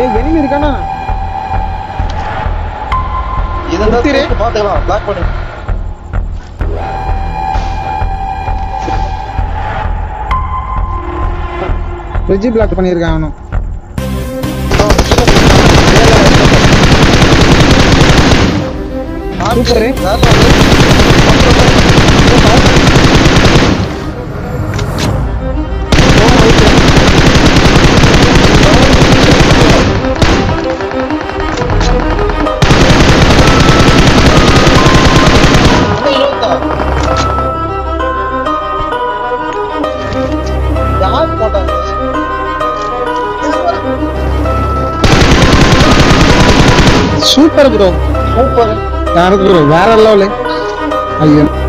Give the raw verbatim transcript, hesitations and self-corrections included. ஏய் எனிமி இருக்கானா? இதெல்லாம் வந்து பாத்துக்கலாம், பிளாக் பண்ணு. ரெஜி பிளாக் பண்ணிருக்கான் அவனு. Super. Super bro, super. Claro bro, vara la ole. Ahí.